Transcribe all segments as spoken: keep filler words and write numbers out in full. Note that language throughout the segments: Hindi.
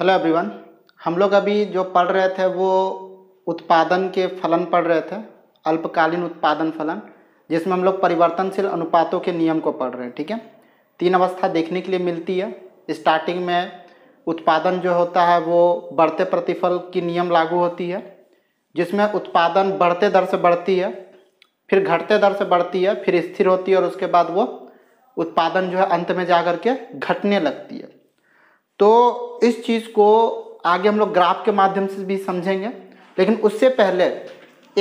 हेलो एवरीवन, हम लोग अभी जो पढ़ रहे थे वो उत्पादन के फलन पढ़ रहे थे, अल्पकालीन उत्पादन फलन, जिसमें हम लोग परिवर्तनशील अनुपातों के नियम को पढ़ रहे हैं। ठीक है, तीन अवस्था देखने के लिए मिलती है। स्टार्टिंग में उत्पादन जो होता है वो बढ़ते प्रतिफल की नियम लागू होती है, जिसमें उत्पादन बढ़ते दर से बढ़ती है, फिर घटते दर से बढ़ती है, फिर स्थिर होती है और उसके बाद वो उत्पादन जो है अंत में जा करके घटने लगती है। तो इस चीज़ को आगे हम लोग ग्राफ के माध्यम से भी समझेंगे, लेकिन उससे पहले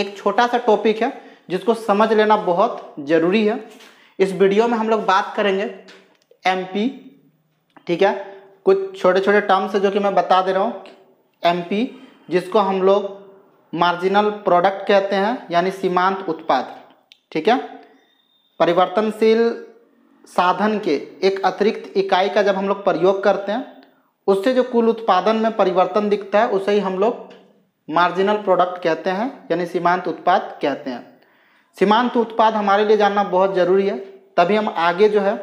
एक छोटा सा टॉपिक है जिसको समझ लेना बहुत ज़रूरी है। इस वीडियो में हम लोग बात करेंगे एमपी, ठीक है, कुछ छोटे छोटे टर्म्स है जो कि मैं बता दे रहा हूँ। एमपी, जिसको हम लोग मार्जिनल प्रोडक्ट कहते हैं, यानी सीमांत उत्पाद, ठीक है। परिवर्तनशील साधन के एक अतिरिक्त इकाई का जब हम लोग प्रयोग करते हैं, उससे जो कुल उत्पादन में परिवर्तन दिखता है उसे ही हम लोग मार्जिनल प्रोडक्ट कहते हैं, यानी सीमांत उत्पाद कहते हैं। सीमांत उत्पाद हमारे लिए जानना बहुत ज़रूरी है, तभी हम आगे जो है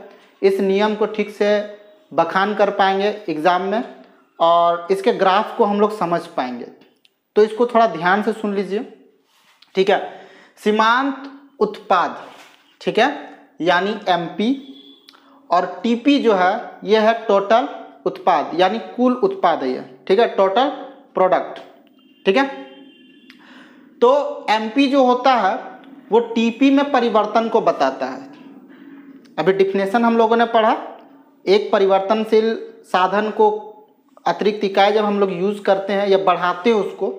इस नियम को ठीक से बखान कर पाएंगे एग्ज़ाम में और इसके ग्राफ को हम लोग समझ पाएंगे। तो इसको थोड़ा ध्यान से सुन लीजिए, ठीक है। सीमांत उत्पाद, ठीक है, यानी एमपी, और टीपी जो है यह है टोटल उत्पाद, यानी कुल उत्पाद है ये, ठीक है, टोटल प्रोडक्ट, ठीक है। तो एमपी जो होता है वो टीपी में परिवर्तन को बताता है। अभी डिफिनेशन हम लोगों ने पढ़ा, एक परिवर्तनशील साधन को अतिरिक्त इकाई जब हम लोग यूज़ करते हैं या बढ़ाते हैं उसको,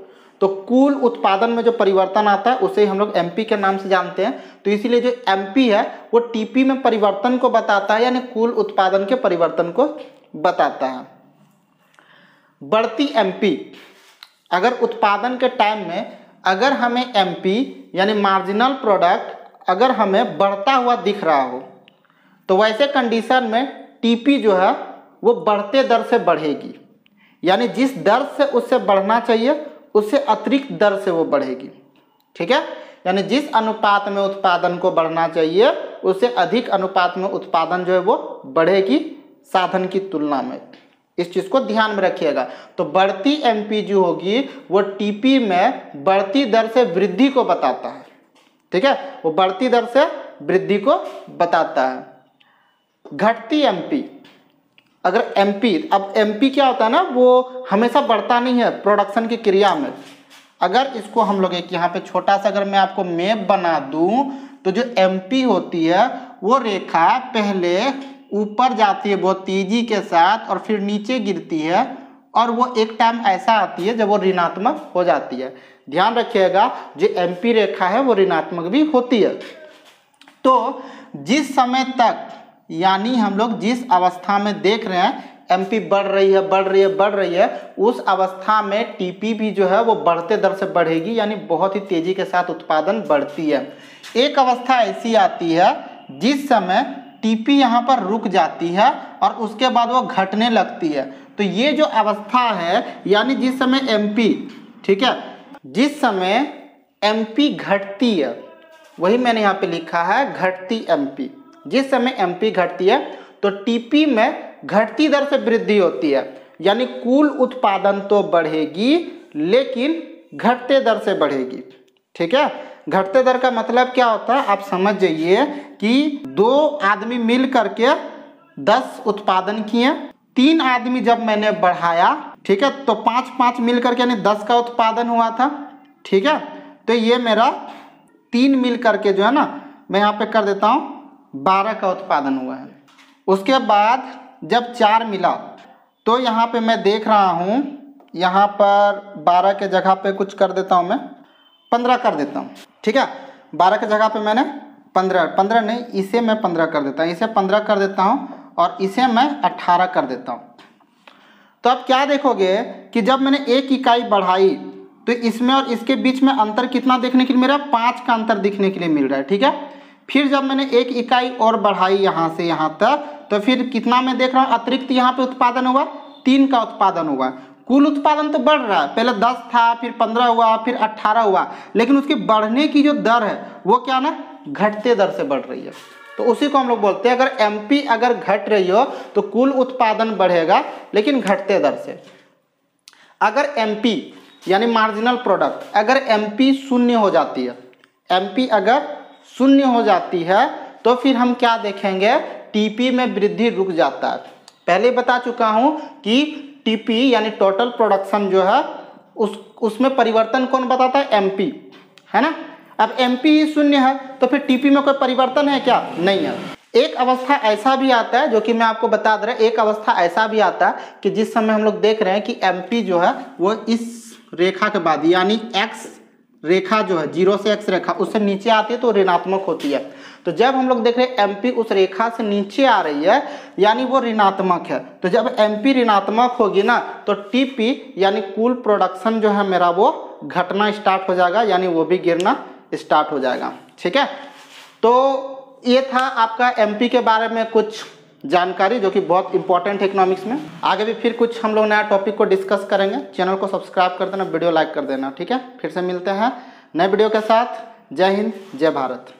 तो कुल उत्पादन में जो परिवर्तन आता है उसे हम लोग एमपी के नाम से जानते हैं। तो इसीलिए जो एमपी है वो टीपी में परिवर्तन को बताता है, यानी कुल उत्पादन के परिवर्तन को बताता है। बढ़ती एमपी, अगर उत्पादन के टाइम में अगर हमें एमपी यानी मार्जिनल प्रोडक्ट अगर हमें बढ़ता हुआ दिख रहा हो, तो वैसे कंडीशन में टीपी जो है वो बढ़ते दर से बढ़ेगी, यानी जिस दर से उससे बढ़ना चाहिए उससे अतिरिक्त दर से वो बढ़ेगी, ठीक है। यानी जिस अनुपात में उत्पादन को बढ़ना चाहिए उससे अधिक अनुपात में उत्पादन जो है वो बढ़ेगी साधन की तुलना में। इस चीज़ को ध्यान में रखिएगा। तो बढ़ती एमपी जो होगी वो टीपी में बढ़ती दर से वृद्धि को बताता है, ठीक है, वो बढ़ती दर से वृद्धि को बताता है। घटती एमपी, अगर एमपी, अब एमपी क्या होता है ना, वो हमेशा बढ़ता नहीं है प्रोडक्शन की क्रिया में। अगर इसको हम लोग एक यहाँ पे छोटा सा अगर मैं आपको मैप बना दूं, तो जो एमपी होती है वो रेखा पहले ऊपर जाती है बहुत तेजी के साथ और फिर नीचे गिरती है, और वो एक टाइम ऐसा आती है जब वो ऋणात्मक हो जाती है। ध्यान रखिएगा, जो एमपी रेखा है वो ऋणात्मक भी होती है। तो जिस समय तक, यानी हम लोग जिस अवस्था में देख रहे हैं एमपी बढ़ रही है बढ़ रही है बढ़ रही है, उस अवस्था में टीपी भी जो है वो बढ़ते दर से बढ़ेगी, यानी बहुत ही तेजी के साथ उत्पादन बढ़ती है। एक अवस्था ऐसी आती है जिस समय टीपी यहाँ पर रुक जाती है और उसके बाद वो घटने लगती है। तो ये जो अवस्था है, यानी जिस समय एमपी, ठीक है, जिस समय एमपी घटती है, वही मैंने यहाँ पे लिखा है घटती एमपी, जिस समय एमपी घटती है तो टीपी में घटती दर से वृद्धि होती है, यानी कुल उत्पादन तो बढ़ेगी लेकिन घटते दर से बढ़ेगी, ठीक है। घटते दर का मतलब क्या होता है, आप समझ जाइए कि दो आदमी मिल करके दस उत्पादन किए, तीन आदमी जब मैंने बढ़ाया, ठीक है, तो पाँच पाँच मिल करके यानी दस का उत्पादन हुआ था, ठीक है। तो ये मेरा तीन मिल करके जो है ना, मैं यहाँ पे कर देता हूँ, बारह का उत्पादन हुआ है। उसके बाद जब चार मिला, तो यहाँ पे मैं देख रहा हूँ, यहाँ पर बारह के जगह पे कुछ कर देता हूँ, मैं पंद्रह कर देता हूँ, ठीक है। बारह के जगह पे मैंने पंद्रह पंद्रह नहीं इसे मैं पंद्रह कर देता हूँ, इसे पंद्रह कर देता हूँ और इसे मैं अट्ठारह कर देता हूँ। तो आप क्या देखोगे कि जब मैंने एक इकाई बढ़ाई तो इसमें और इसके बीच में अंतर कितना देखने के लिए मिल रहा है, पाँच का अंतर दिखने के लिए मिल रहा है, ठीक है। फिर जब मैंने एक इकाई और बढ़ाई यहाँ से यहाँ तक, तो फिर कितना मैं देख रहा हूँ अतिरिक्त यहाँ पे उत्पादन हुआ, तीन का उत्पादन हुआ। कुल उत्पादन तो बढ़ रहा है, पहले दस था, फिर पंद्रह हुआ, फिर अट्ठारह हुआ, लेकिन उसके बढ़ने की जो दर है वो क्या ना, घटते दर से बढ़ रही है। तो उसी को हम लोग बोलते हैं, अगर एमपी अगर घट रही हो तो कुल उत्पादन बढ़ेगा लेकिन घटते दर से। अगर एमपी यानी मार्जिनल प्रोडक्ट अगर एमपी शून्य हो जाती है, एमपी अगर शून्य हो जाती है तो फिर हम क्या देखेंगे, टीपी में वृद्धि रुक जाता है। पहले बता चुका हूं कि टीपी यानी टोटल प्रोडक्शन जो है उस उसमें परिवर्तन कौन बताता है, एमपी, है ना। अब एमपी ही शून्य है तो फिर टीपी में कोई परिवर्तन है क्या, नहीं है। एक अवस्था ऐसा भी आता है जो कि मैं आपको बता दे रहा हूं, एक अवस्था ऐसा भी आता है कि जिस समय हम लोग देख रहे हैं कि एमपी जो है वो इस रेखा के बाद यानी एक्स रेखा जो है जीरो से एक्स रेखा उससे नीचे आती है तो ऋणात्मक होती है। तो जब हम लोग देख रहे हैं एमपी उस रेखा से नीचे आ रही है यानी वो ऋणात्मक है, तो जब एमपी ऋणात्मक होगी ना तो टीपी यानी कुल प्रोडक्शन जो है मेरा वो घटना स्टार्ट हो जाएगा यानी वो भी गिरना स्टार्ट हो जाएगा। ठीक है, तो ये था आपका एमपी के बारे में कुछ जानकारी जो कि बहुत इंपॉर्टेंट है इकोनॉमिक्स में। आगे भी फिर कुछ हम लोग नया टॉपिक को डिस्कस करेंगे। चैनल को सब्सक्राइब कर देना, वीडियो लाइक कर देना। ठीक है, फिर से मिलते हैं नए वीडियो के साथ। जय हिंद, जय भारत।